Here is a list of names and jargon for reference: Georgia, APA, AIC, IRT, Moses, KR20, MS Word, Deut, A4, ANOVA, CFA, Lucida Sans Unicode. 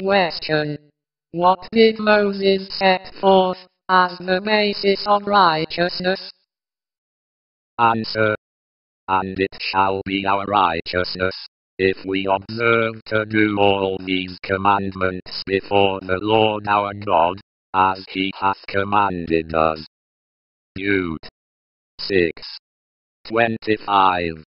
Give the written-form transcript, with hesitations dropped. Question. What did Moses set forth as the basis of righteousness? Answer. And it shall be our righteousness, if we observe to do all these commandments before the Lord our God, as he hath commanded us. Deut 6:25